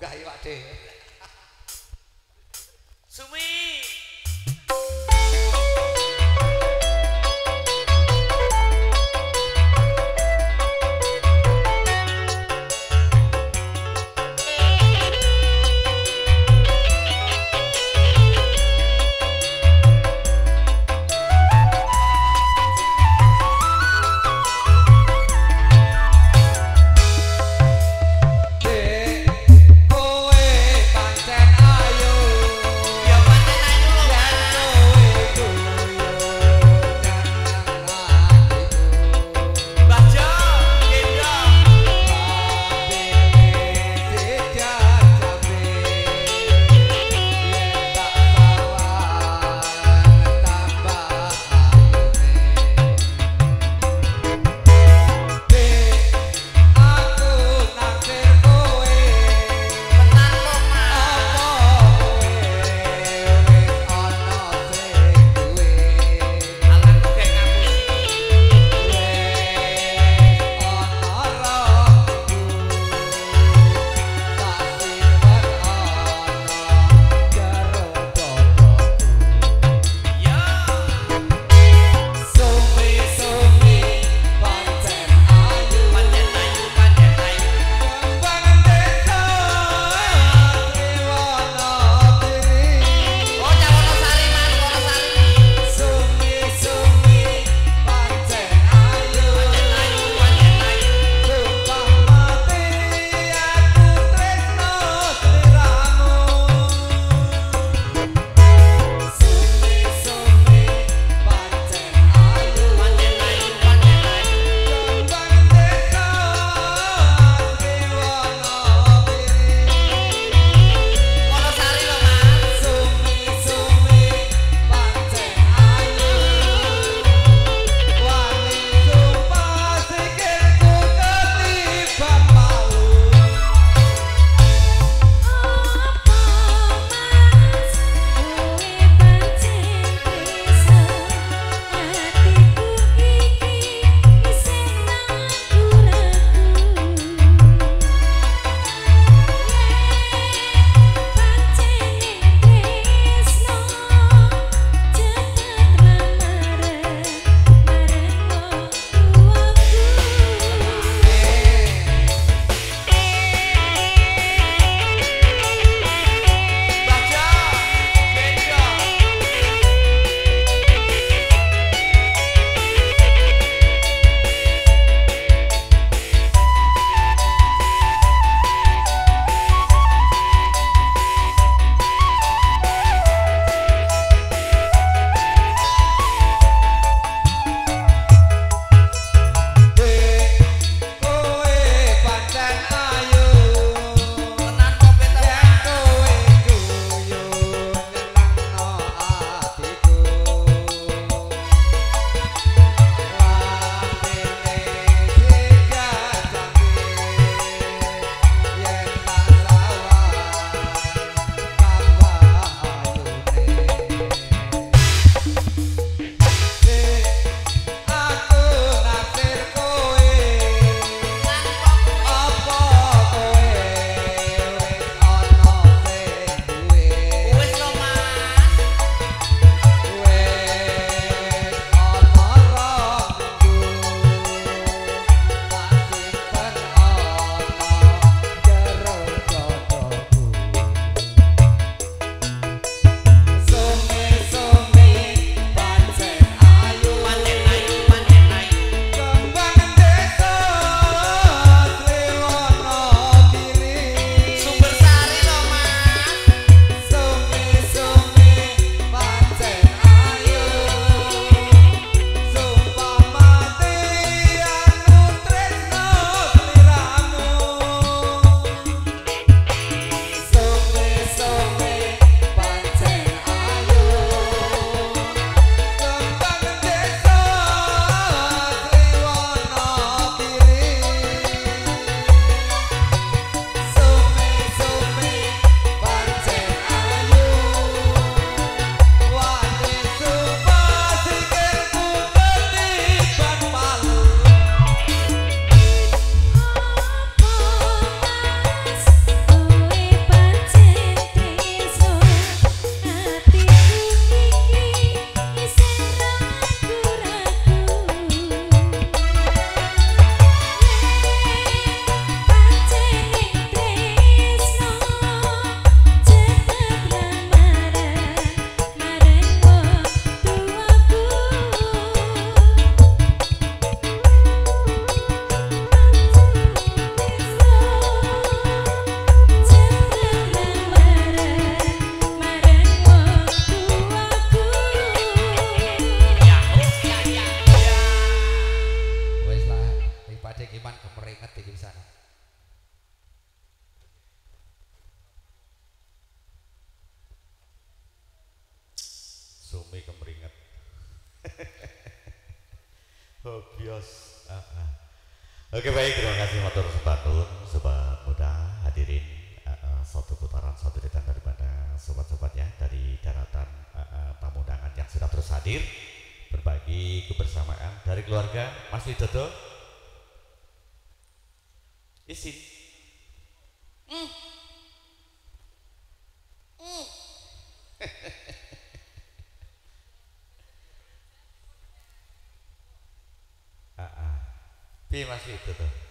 munggah iwak dhewe. Sumi. sana. Sumi kemeringat. Hobios. Oke, baik, terima kasih matur sebatun, sobat muda hadirin satu putaran satu detan daripada sobat-sobatnya dari daratan tamu undangan yang sudah terus hadir berbagi kebersamaan dari keluarga Mas Widodo. Isin. Mas Widodo.